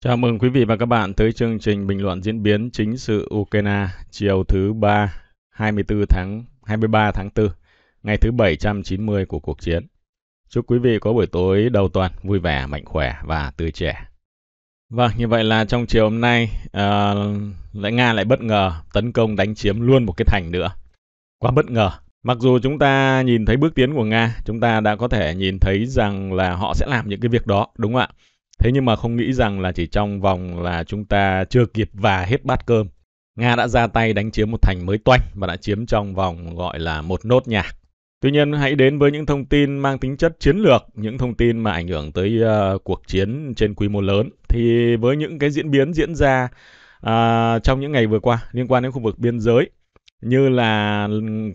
Chào mừng quý vị và các bạn tới chương trình bình luận diễn biến chính sự Ukraina chiều thứ 3, 23 tháng 4, ngày thứ 790 của cuộc chiến. Chúc quý vị có buổi tối đầu tuần vui vẻ, mạnh khỏe và tươi trẻ. Vâng, như vậy là trong chiều hôm nay, Nga lại bất ngờ tấn công đánh chiếm luôn một cái thành nữa. Quá bất ngờ. Mặc dù chúng ta nhìn thấy bước tiến của Nga, chúng ta đã có thể nhìn thấy rằng là họ sẽ làm những cái việc đó, đúng không ạ? Thế nhưng mà không nghĩ rằng là chỉ trong vòng là chúng ta chưa kịp và hết bát cơm, Nga đã ra tay đánh chiếm một thành mới toanh và đã chiếm trong vòng gọi là một nốt nhạc. Tuy nhiên hãy đến với những thông tin mang tính chất chiến lược, những thông tin mà ảnh hưởng tới cuộc chiến trên quy mô lớn. Thì với những cái diễn biến diễn ra trong những ngày vừa qua liên quan đến khu vực biên giới, như là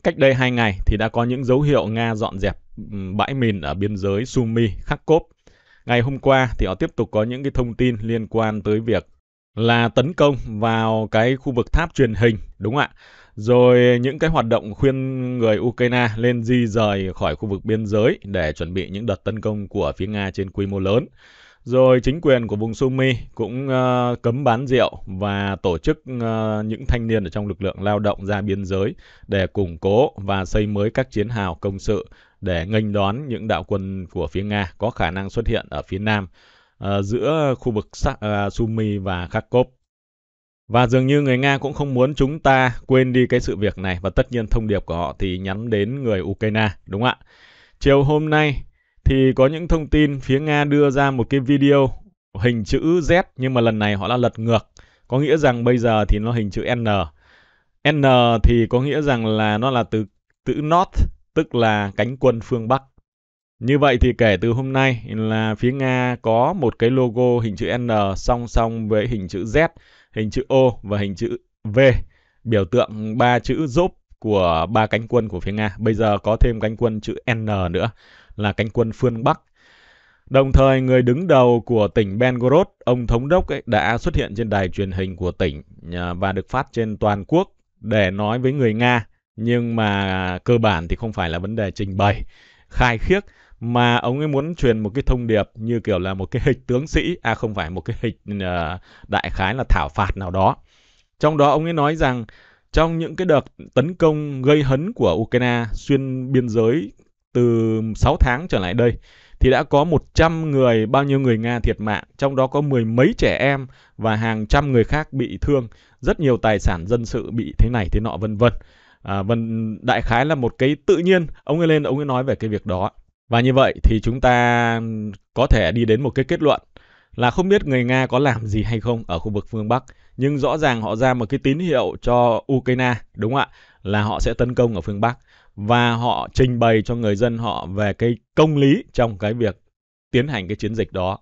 cách đây 2 ngày thì đã có những dấu hiệu Nga dọn dẹp bãi mìn ở biên giới Sumy, Kharkov. Ngày hôm qua thì họ tiếp tục có những cái thông tin liên quan tới việc là tấn công vào cái khu vực tháp truyền hình, đúng không ạ? Rồi những cái hoạt động khuyên người Ukraine lên di rời khỏi khu vực biên giới để chuẩn bị những đợt tấn công của phía Nga trên quy mô lớn. Rồi chính quyền của vùng Sumy cũng cấm bán rượu và tổ chức những thanh niên ở trong lực lượng lao động ra biên giới để củng cố và xây mới các chiến hào công sự để nghênh đón những đạo quân của phía Nga có khả năng xuất hiện ở phía nam giữa khu vực Sumy và Kharkov. Và dường như người Nga cũng không muốn chúng ta quên đi cái sự việc này, và tất nhiên thông điệp của họ thì nhắm đến người Ukraine, đúng không ạ? Chiều hôm nay thì có những thông tin phía Nga đưa ra một cái video hình chữ Z, nhưng mà lần này họ đã lật ngược. Có nghĩa rằng bây giờ thì nó hình chữ N. N thì có nghĩa rằng là nó là từ chữ North, tức là cánh quân phương Bắc. Như vậy thì kể từ hôm nay là phía Nga có một cái logo hình chữ N song song với hình chữ Z, hình chữ O và hình chữ V, biểu tượng ba chữ dốc của ba cánh quân của phía Nga. Bây giờ có thêm cánh quân chữ N nữa, là cánh quân phương Bắc. Đồng thời người đứng đầu của tỉnh Belgorod, ông thống đốc ấy, đã xuất hiện trên đài truyền hình của tỉnh và được phát trên toàn quốc để nói với người Nga. Nhưng mà cơ bản thì không phải là vấn đề trình bày, khai khiết, mà ông ấy muốn truyền một cái thông điệp như kiểu là một cái hịch tướng sĩ, không phải một cái hịch đại khái là thảo phạt nào đó. Trong đó ông ấy nói rằng trong những cái đợt tấn công gây hấn của Ukraine xuyên biên giới từ 6 tháng trở lại đây thì đã có 100 người, bao nhiêu người Nga thiệt mạng, trong đó có mười mấy trẻ em và hàng trăm người khác bị thương, rất nhiều tài sản dân sự bị thế này thế nọ vân vân. Đại khái là một cái tự nhiên ông ấy lên, ông ấy nói về cái việc đó. Và như vậy thì chúng ta có thể đi đến một cái kết luận là không biết người Nga có làm gì hay không ở khu vực phương Bắc, nhưng rõ ràng họ ra một cái tín hiệu cho Ukraine, đúng không ạ, là họ sẽ tấn công ở phương Bắc. Và họ trình bày cho người dân họ về cái công lý trong cái việc tiến hành cái chiến dịch đó.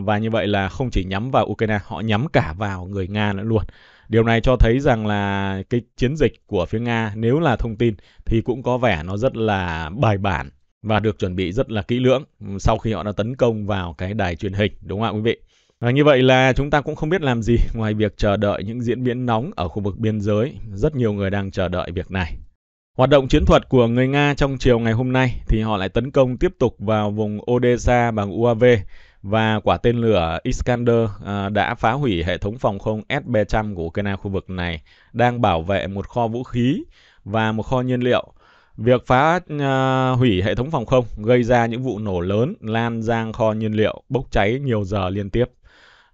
Và như vậy là không chỉ nhắm vào Ukraine, họ nhắm cả vào người Nga nữa luôn. Điều này cho thấy rằng là cái chiến dịch của phía Nga, nếu là thông tin thì cũng có vẻ nó rất là bài bản và được chuẩn bị rất là kỹ lưỡng sau khi họ đã tấn công vào cái đài truyền hình, đúng không ạ quý vị? Như vậy là chúng ta cũng không biết làm gì ngoài việc chờ đợi những diễn biến nóng ở khu vực biên giới. Rất nhiều người đang chờ đợi việc này. Hoạt động chiến thuật của người Nga trong chiều ngày hôm nay thì họ lại tấn công tiếp tục vào vùng Odessa bằng UAV, và quả tên lửa Iskander đã phá hủy hệ thống phòng không S-300 của Ukraine. Khu vực này đang bảo vệ một kho vũ khí và một kho nhiên liệu. Việc phá hủy hệ thống phòng không gây ra những vụ nổ lớn lan sang kho nhiên liệu, bốc cháy nhiều giờ liên tiếp.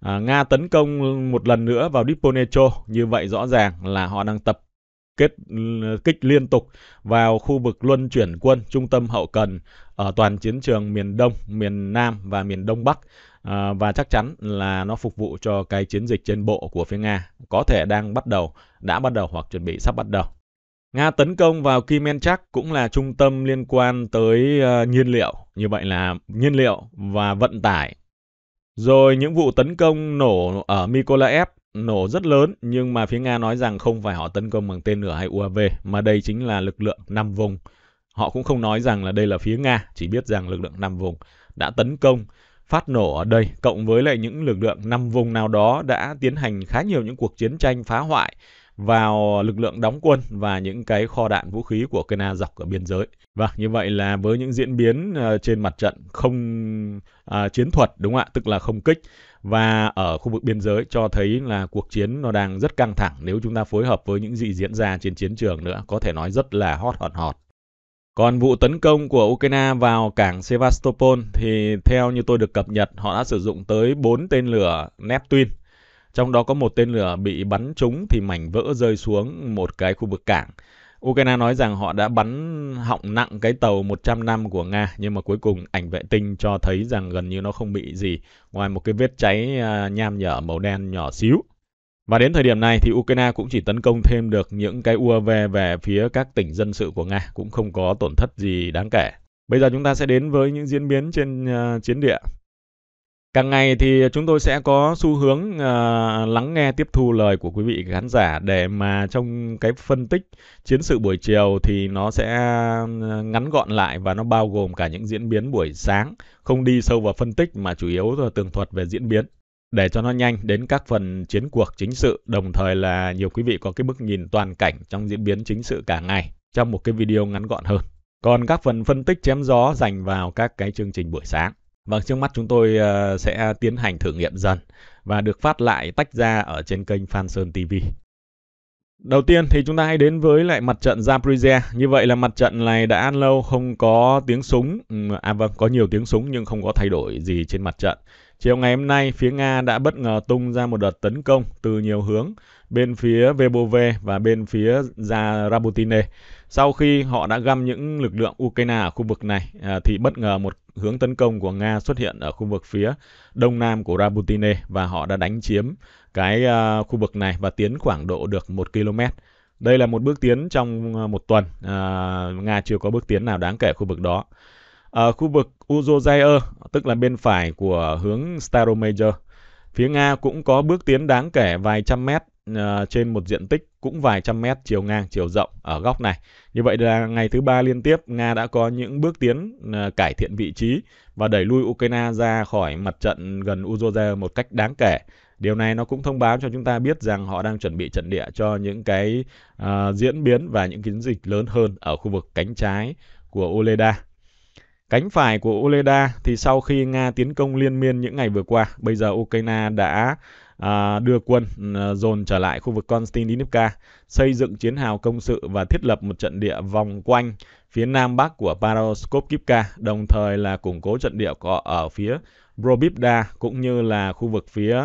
Nga tấn công một lần nữa vào Diponegro, như vậy rõ ràng là họ đang tập kích liên tục vào khu vực luân chuyển quân, trung tâm hậu cần ở toàn chiến trường miền Đông, miền Nam và miền Đông Bắc, và chắc chắn là nó phục vụ cho cái chiến dịch trên bộ của phía Nga, có thể đang bắt đầu, đã bắt đầu hoặc chuẩn bị sắp bắt đầu. Nga tấn công vào Kimenchak, cũng là trung tâm liên quan tới nhiên liệu, như vậy là nhiên liệu và vận tải. Rồi những vụ tấn công nổ ở Mykolaiv, nổ rất lớn, nhưng mà phía Nga nói rằng không phải họ tấn công bằng tên lửa hay UAV, mà đây chính là lực lượng 5 vùng. Họ cũng không nói rằng là đây là phía Nga, chỉ biết rằng lực lượng 5 vùng đã tấn công, phát nổ ở đây, cộng với lại những lực lượng 5 vùng nào đó đã tiến hành khá nhiều những cuộc chiến tranh phá hoại vào lực lượng đóng quân và những cái kho đạn vũ khí của Nga dọc ở biên giới. Và như vậy là với những diễn biến trên mặt trận không chiến thuật, đúng không ạ, tức là không kích, và ở khu vực biên giới cho thấy là cuộc chiến nó đang rất căng thẳng. Nếu chúng ta phối hợp với những gì diễn ra trên chiến trường nữa, có thể nói rất là hot. Còn vụ tấn công của Ukraine vào cảng Sevastopol thì theo như tôi được cập nhật, họ đã sử dụng tới 4 tên lửa Neptune. Trong đó có một tên lửa bị bắn trúng thì mảnh vỡ rơi xuống một cái khu vực cảng. Ukraine nói rằng họ đã bắn hỏng nặng cái tàu 100 năm của Nga, nhưng mà cuối cùng ảnh vệ tinh cho thấy rằng gần như nó không bị gì, ngoài một cái vết cháy nham nhở màu đen nhỏ xíu. Và đến thời điểm này thì Ukraine cũng chỉ tấn công thêm được những cái UAV về phía các tỉnh dân sự của Nga, cũng không có tổn thất gì đáng kể. Bây giờ chúng ta sẽ đến với những diễn biến trên chiến địa. Càng ngày thì chúng tôi sẽ có xu hướng lắng nghe, tiếp thu lời của quý vị khán giả để mà trong cái phân tích chiến sự buổi chiều thì nó sẽ ngắn gọn lại, và nó bao gồm cả những diễn biến buổi sáng, không đi sâu vào phân tích mà chủ yếu là tường thuật về diễn biến, để cho nó nhanh đến các phần chiến cuộc chính sự, đồng thời là nhiều quý vị có cái bức nhìn toàn cảnh trong diễn biến chính sự cả ngày trong một cái video ngắn gọn hơn. Còn các phần phân tích chém gió dành vào các cái chương trình buổi sáng. Và trước mắt chúng tôi sẽ tiến hành thử nghiệm dần và được phát lại tách ra ở trên kênh Phan Sơn TV. Đầu tiên thì chúng ta hãy đến với lại mặt trận Zaporizhia. Như vậy là mặt trận này đã lâu không có tiếng súng, có nhiều tiếng súng nhưng không có thay đổi gì trên mặt trận. Chiều ngày hôm nay, phía Nga đã bất ngờ tung ra một đợt tấn công từ nhiều hướng, bên phía Vebove và bên phía Zarabotine. Sau khi họ đã găm những lực lượng Ukraine ở khu vực này, thì bất ngờ một hướng tấn công của Nga xuất hiện ở khu vực phía đông nam của Rabotine, và họ đã đánh chiếm cái khu vực này và tiến khoảng độ được 1 km. Đây là một bước tiến trong một tuần, Nga chưa có bước tiến nào đáng kể khu vực đó. Ở khu vực Uzozayer, tức là bên phải của hướng Staromajor, phía Nga cũng có bước tiến đáng kể vài trăm mét trên một diện tích cũng vài trăm mét chiều ngang, chiều rộng ở góc này. Như vậy là ngày thứ ba liên tiếp, Nga đã có những bước tiến cải thiện vị trí và đẩy lui Ukraine ra khỏi mặt trận gần Uzozayer một cách đáng kể. Điều này nó cũng thông báo cho chúng ta biết rằng họ đang chuẩn bị trận địa cho những cái diễn biến và những chiến dịch lớn hơn ở khu vực cánh trái của Oleda. Cánh phải của Oleda thì sau khi Nga tiến công liên miên những ngày vừa qua, bây giờ Ukraine đã đưa quân dồn trở lại khu vực Konstantinivka, xây dựng chiến hào công sự và thiết lập một trận địa vòng quanh phía nam bắc của Paraskovivka, đồng thời là củng cố trận địa ở phía Probivda cũng như là khu vực phía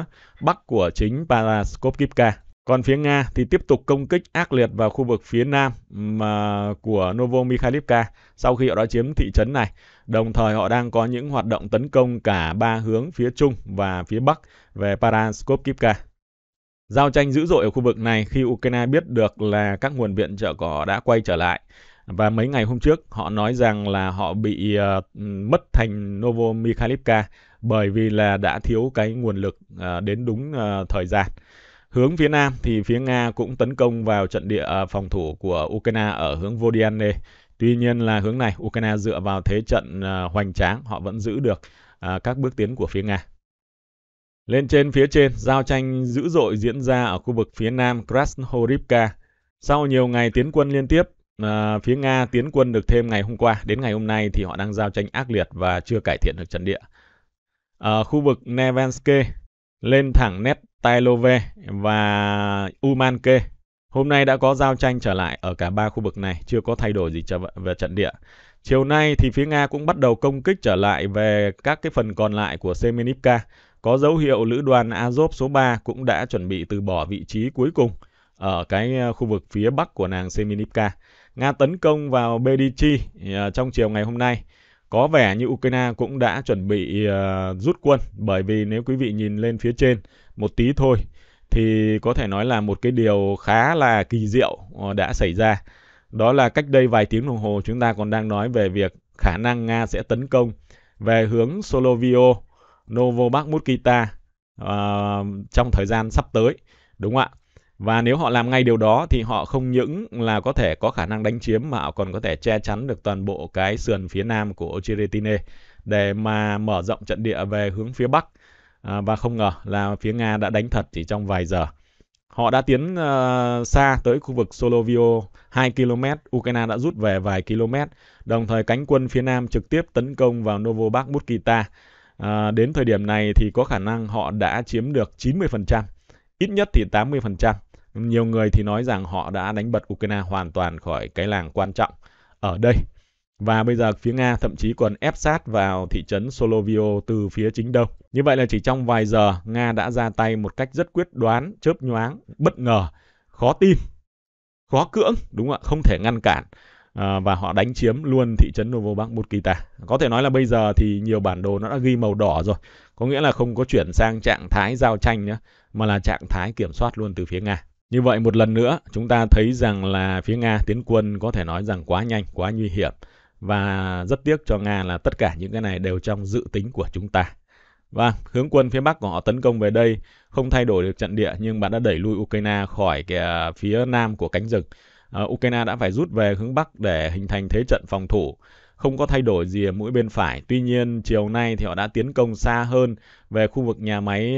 bắc của chính Paraskovivka. Còn phía Nga thì tiếp tục công kích ác liệt vào khu vực phía nam của Novomykhailivka sau khi họ đã chiếm thị trấn này. Đồng thời họ đang có những hoạt động tấn công cả ba hướng phía trung và phía bắc về Paraskovivka. Giao tranh dữ dội ở khu vực này khi Ukraine biết được là các nguồn viện trợ của họ đã quay trở lại. Và mấy ngày hôm trước họ nói rằng là họ bị mất thành Novomykhailivka bởi vì là đã thiếu cái nguồn lực đến đúng thời gian. Hướng phía nam thì phía Nga cũng tấn công vào trận địa phòng thủ của Ukraine ở hướng Vodiane. Tuy nhiên là hướng này Ukraine dựa vào thế trận hoành tráng, họ vẫn giữ được các bước tiến của phía Nga. Lên trên phía trên, giao tranh dữ dội diễn ra ở khu vực phía nam Krasnohorivka. Sau nhiều ngày tiến quân liên tiếp, phía Nga tiến quân được thêm ngày hôm qua. Đến ngày hôm nay thì họ đang giao tranh ác liệt và chưa cải thiện được trận địa. Ở khu vực Nevanske, lên thẳng Netailove và Umanke, hôm nay đã có giao tranh trở lại ở cả ba khu vực này, chưa có thay đổi gì về trận địa. Chiều nay thì phía Nga cũng bắt đầu công kích trở lại về các cái phần còn lại của Semenivka. Có dấu hiệu lữ đoàn Azov số 3 cũng đã chuẩn bị từ bỏ vị trí cuối cùng ở cái khu vực phía bắc của nàng Semenivka. Nga tấn công vào Bedichi trong chiều ngày hôm nay. Có vẻ như Ukraine cũng đã chuẩn bị rút quân, bởi vì nếu quý vị nhìn lên phía trên một tí thôi thì có thể nói là một cái điều khá là kỳ diệu đã xảy ra. Đó là cách đây vài tiếng đồng hồ chúng ta còn đang nói về việc khả năng Nga sẽ tấn công về hướng Solovio, Novobakhmutkita trong thời gian sắp tới, đúng không ạ? Và nếu họ làm ngay điều đó thì họ không những là có thể có khả năng đánh chiếm mà họ còn có thể che chắn được toàn bộ cái sườn phía nam của Ocheretine để mà mở rộng trận địa về hướng phía bắc. Và không ngờ là phía Nga đã đánh thật chỉ trong vài giờ. Họ đã tiến xa tới khu vực Solovio 2 km, Ukraina đã rút về vài km. Đồng thời cánh quân phía Nam trực tiếp tấn công vào Novobakhmutkita. Đến thời điểm này thì có khả năng họ đã chiếm được 90%, ít nhất thì 80%. Nhiều người thì nói rằng họ đã đánh bật Ukraina hoàn toàn khỏi cái làng quan trọng ở đây. Và bây giờ phía Nga thậm chí còn ép sát vào thị trấn Solovio từ phía chính đông. Như vậy là chỉ trong vài giờ, Nga đã ra tay một cách rất quyết đoán, chớp nhoáng, bất ngờ, khó tin, khó cưỡng, đúng không ạ? Không thể ngăn cản. Và họ đánh chiếm luôn thị trấn Novobakhmutkita. Có thể nói là bây giờ thì nhiều bản đồ nó đã ghi màu đỏ rồi. Có nghĩa là không có chuyển sang trạng thái giao tranh nữa, mà là trạng thái kiểm soát luôn từ phía Nga. Như vậy một lần nữa, chúng ta thấy rằng là phía Nga tiến quân có thể nói rằng quá nhanh, quá nguy hiểm. Và rất tiếc cho Nga là tất cả những cái này đều trong dự tính của chúng ta. Và hướng quân phía Bắc của họ tấn công về đây, không thay đổi được trận địa nhưng bạn đã đẩy lui Ukraina khỏi cái phía Nam của cánh rừng. Ukraina đã phải rút về hướng Bắc để hình thành thế trận phòng thủ, không có thay đổi gì ở mũi bên phải. Tuy nhiên chiều nay thì họ đã tiến công xa hơn về khu vực nhà máy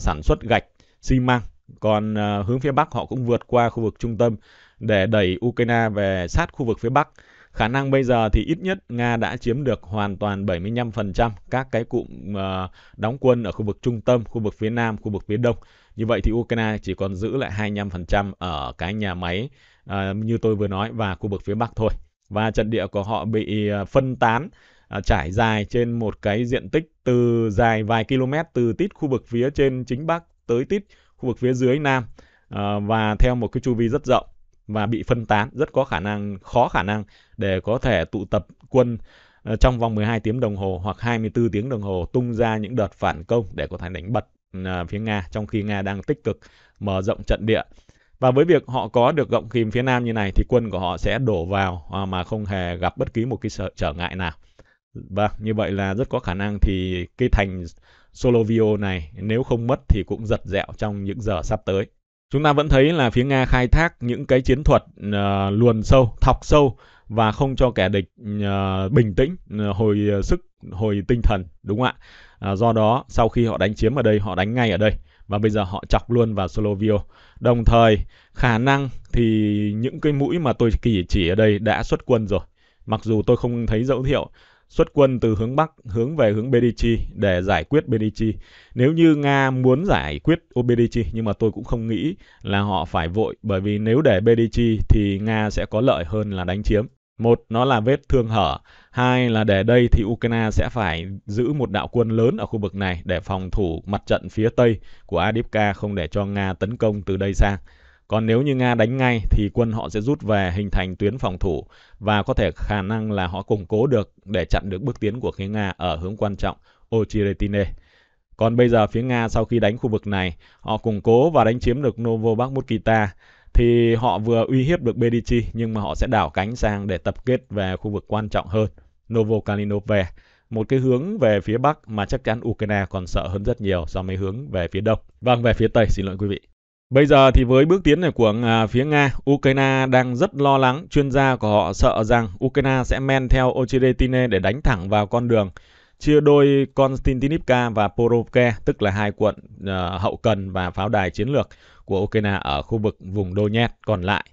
sản xuất gạch, xi măng. Còn hướng phía Bắc họ cũng vượt qua khu vực trung tâm để đẩy Ukraina về sát khu vực phía Bắc. Khả năng bây giờ thì ít nhất Nga đã chiếm được hoàn toàn 75% các cái cụm đóng quân ở khu vực trung tâm, khu vực phía Nam, khu vực phía Đông. Như vậy thì Ukraina chỉ còn giữ lại 25% ở cái nhà máy như tôi vừa nói và khu vực phía Bắc thôi. Và trận địa của họ bị phân tán, trải dài trên một cái diện tích từ dài vài km từ tít khu vực phía trên chính Bắc tới tít khu vực phía dưới Nam và theo một cái chu vi rất rộng. Và bị phân tán, rất có khả năng, khó khả năng để có thể tụ tập quân trong vòng 12 tiếng đồng hồ hoặc 24 tiếng đồng hồ tung ra những đợt phản công để có thể đánh bật phía Nga, trong khi Nga đang tích cực mở rộng trận địa. Và với việc họ có được gọng kìm phía Nam như này thì quân của họ sẽ đổ vào mà không hề gặp bất kỳ một cái trở ngại nào. Và như vậy là rất có khả năng thì cái thành Solovio này nếu không mất thì cũng giật dẹo trong những giờ sắp tới. Chúng ta vẫn thấy là phía Nga khai thác những cái chiến thuật luồn sâu, thọc sâu và không cho kẻ địch bình tĩnh, hồi tinh thần, đúng không ạ? Do đó, sau khi họ đánh chiếm ở đây, họ đánh ngay ở đây và bây giờ họ chọc luôn vào Solovio. Đồng thời, khả năng thì những cái mũi mà tôi chỉ ở đây đã xuất quân rồi. Mặc dù tôi không thấy dấu hiệu xuất quân từ hướng Bắc, hướng về hướng Bedichi để giải quyết Bedichi. Nếu như Nga muốn giải quyết Bedichi, nhưng mà tôi cũng không nghĩ là họ phải vội, bởi vì nếu để Bedichi thì Nga sẽ có lợi hơn là đánh chiếm. Một, nó là vết thương hở. Hai là để đây thì Ukraina sẽ phải giữ một đạo quân lớn ở khu vực này để phòng thủ mặt trận phía Tây của Avdiivka, không để cho Nga tấn công từ đây sang. Còn nếu như Nga đánh ngay thì quân họ sẽ rút về hình thành tuyến phòng thủ và có thể khả năng là họ củng cố được để chặn được bước tiến của phía Nga ở hướng quan trọng Ochiretine. Còn bây giờ phía Nga sau khi đánh khu vực này, họ củng cố và đánh chiếm được Novobakhmutkita thì họ vừa uy hiếp được Bedichi nhưng mà họ sẽ đảo cánh sang để tập kết về khu vực quan trọng hơn Novokalinove, một cái hướng về phía Bắc mà chắc chắn Ukraina còn sợ hơn rất nhiều so với hướng về phía Đông. Vâng, về phía Tây, xin lỗi quý vị. Bây giờ thì với bước tiến này của phía Nga, Ukraina đang rất lo lắng. Chuyên gia của họ sợ rằng Ukraina sẽ men theo Ochiretine để đánh thẳng vào con đường chia đôi Konstantinivka và Porovke, tức là hai quận hậu cần và pháo đài chiến lược của Ukraina ở khu vực vùng Donetsk còn lại.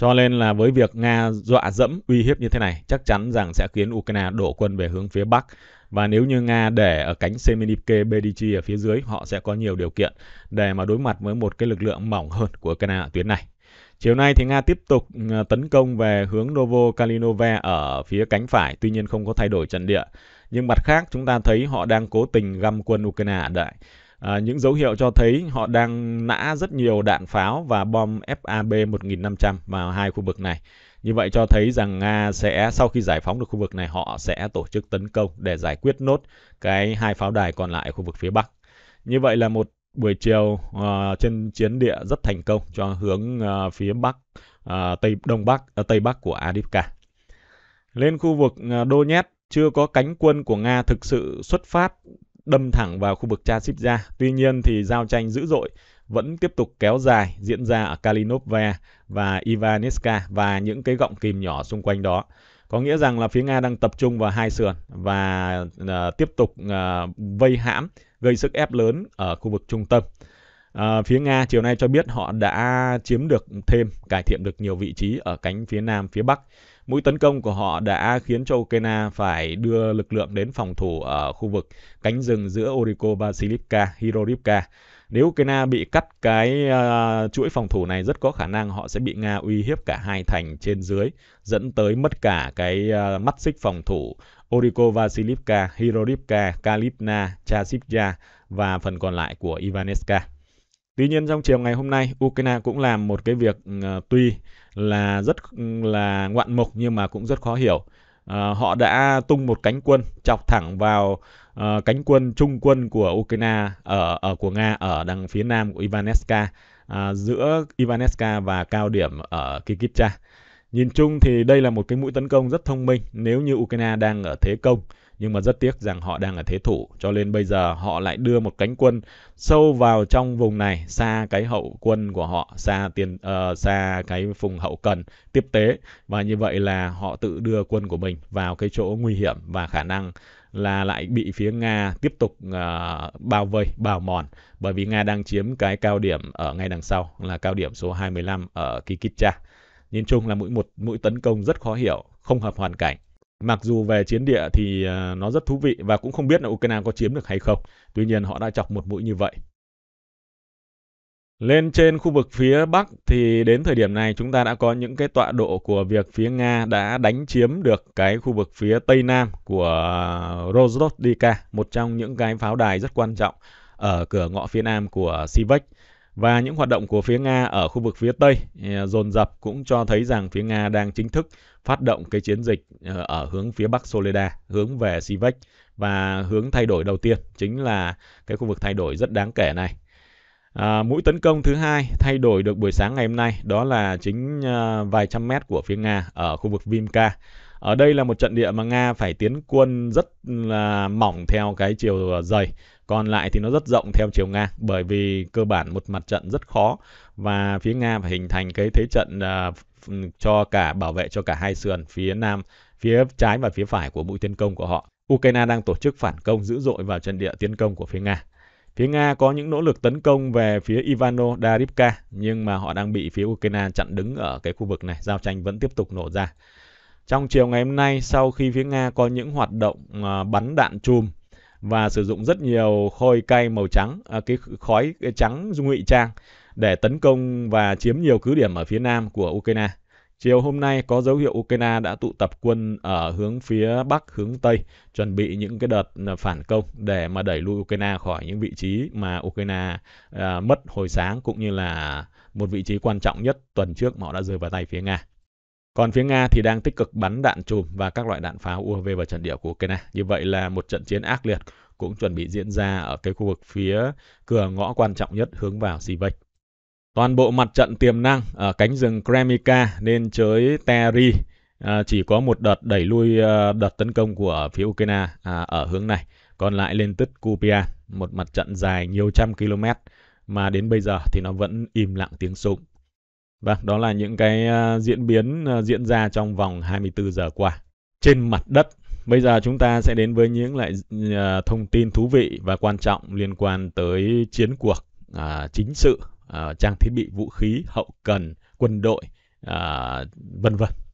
Cho nên là với việc Nga dọa dẫm, uy hiếp như thế này, chắc chắn rằng sẽ khiến Ukraina đổ quân về hướng phía Bắc. Và nếu như Nga để ở cánh Semenivke, Bedichi ở phía dưới, họ sẽ có nhiều điều kiện để mà đối mặt với một cái lực lượng mỏng hơn của Ukraina ở tuyến này. Chiều nay thì Nga tiếp tục tấn công về hướng Novokalinove ở phía cánh phải, tuy nhiên không có thay đổi trận địa. Nhưng mặt khác chúng ta thấy họ đang cố tình găm quân Ukraina ở đây. Những dấu hiệu cho thấy họ đang nã rất nhiều đạn pháo và bom FAB 1500 vào hai khu vực này. Như vậy cho thấy rằng Nga sẽ sau khi giải phóng được khu vực này họ sẽ tổ chức tấn công để giải quyết nốt cái hai pháo đài còn lại ở khu vực phía Bắc. Như vậy là một buổi chiều trên chiến địa rất thành công cho hướng phía Bắc, Tây Bắc của Avdiivka. Lên khu vực Donetsk chưa có cánh quân của Nga thực sự xuất phát đâm thẳng vào khu vực Chasiv-Jah. Tuy nhiên thì giao tranh dữ dội vẫn tiếp tục kéo dài diễn ra ở Kalinove và Ivanivka và những cái gọng kìm nhỏ xung quanh đó. Có nghĩa rằng là phía Nga đang tập trung vào hai sườn và tiếp tục vây hãm, gây sức ép lớn ở khu vực trung tâm. Phía Nga chiều nay cho biết họ đã chiếm được thêm, cải thiện được nhiều vị trí ở cánh phía Nam, phía Bắc. Mũi tấn công của họ đã khiến cho Ukraina phải đưa lực lượng đến phòng thủ ở khu vực cánh rừng giữa Oriko-Vasilivka, Hirorivka. Nếu Ukraina bị cắt cái chuỗi phòng thủ này, rất có khả năng họ sẽ bị Nga uy hiếp cả hai thành trên dưới, dẫn tới mất cả cái mắt xích phòng thủ Oriko-Vasilivka, Hirorivka, Kalivna, Chasiivka và phần còn lại của Ivanivka. Tuy nhiên trong chiều ngày hôm nay, Ukraina cũng làm một cái việc tuy là rất là ngoạn mục nhưng mà cũng rất khó hiểu. Họ đã tung một cánh quân chọc thẳng vào cánh quân trung quân của Ukraina của Nga ở đằng phía nam của Ivanivka, giữa Ivanivka và cao điểm ở Kikivka. Nhìn chung thì đây là một cái mũi tấn công rất thông minh nếu như Ukraina đang ở thế công. Nhưng mà rất tiếc rằng họ đang ở thế thủ, cho nên bây giờ họ lại đưa một cánh quân sâu vào trong vùng này, xa cái hậu quân của họ, xa cái vùng hậu cần tiếp tế. Và như vậy là họ tự đưa quân của mình vào cái chỗ nguy hiểm và khả năng là lại bị phía Nga tiếp tục bao vây, bào mòn. Bởi vì Nga đang chiếm cái cao điểm ở ngay đằng sau là cao điểm số 25 ở Kikivka. Nhìn chung là một mũi tấn công rất khó hiểu, không hợp hoàn cảnh. Mặc dù về chiến địa thì nó rất thú vị và cũng không biết là Ukraina có chiếm được hay không. Tuy nhiên họ đã chọc một mũi như vậy. Lên trên khu vực phía Bắc thì đến thời điểm này chúng ta đã có những cái tọa độ của việc phía Nga đã đánh chiếm được cái khu vực phía Tây Nam của Rozhdovka, một trong những cái pháo đài rất quan trọng ở cửa ngõ phía Nam của Sivek. Và những hoạt động của phía Nga ở khu vực phía Tây dồn dập cũng cho thấy rằng phía Nga đang chính thức phát động cái chiến dịch ở hướng phía Bắc Soleda, hướng về Sivek. Và hướng thay đổi đầu tiên chính là cái khu vực thay đổi rất đáng kể này. Mũi tấn công thứ hai thay đổi được buổi sáng ngày hôm nay, đó là chính vài trăm mét của phía Nga ở khu vực Vimka. Ở đây là một trận địa mà Nga phải tiến quân rất là mỏng theo cái chiều dày. Còn lại thì nó rất rộng theo chiều ngang, bởi vì cơ bản một mặt trận rất khó và phía Nga phải hình thành cái thế trận cho cả bảo vệ cho cả hai sườn phía nam, phía trái và phía phải của mũi tiến công của họ. Ukraina đang tổ chức phản công dữ dội vào trận địa tiến công của phía Nga. Phía Nga có những nỗ lực tấn công về phía Ivano-Darivka nhưng mà họ đang bị phía Ukraina chặn đứng ở cái khu vực này, giao tranh vẫn tiếp tục nổ ra. Trong chiều ngày hôm nay, sau khi phía Nga có những hoạt động bắn đạn chùm và sử dụng rất nhiều khói cay màu trắng, cái khói trắng ngụy trang để tấn công và chiếm nhiều cứ điểm ở phía nam của Ukraina. Chiều hôm nay có dấu hiệu Ukraina đã tụ tập quân ở hướng phía bắc, hướng tây, chuẩn bị những cái đợt phản công để mà đẩy lui Ukraina khỏi những vị trí mà Ukraina mất hồi sáng, cũng như là một vị trí quan trọng nhất tuần trước mà họ đã rơi vào tay phía Nga. Còn phía Nga thì đang tích cực bắn đạn chùm và các loại đạn pháo UAV vào trận địa của Ukraina. Như vậy là một trận chiến ác liệt cũng chuẩn bị diễn ra ở cái khu vực phía cửa ngõ quan trọng nhất hướng vào Sivek. Toàn bộ mặt trận tiềm năng ở cánh rừng Kremika nên chới Teri chỉ có một đợt đẩy lui đợt tấn công của phía Ukraina ở hướng này. Còn lại lên tức Kupia, một mặt trận dài nhiều trăm km mà đến bây giờ thì nó vẫn im lặng tiếng súng. Vâng, đó là những cái diễn biến diễn ra trong vòng 24 giờ qua trên mặt đất. Bây giờ chúng ta sẽ đến với những lại thông tin thú vị và quan trọng liên quan tới chiến cuộc, chính sự, trang thiết bị vũ khí, hậu cần, quân đội, vân vân.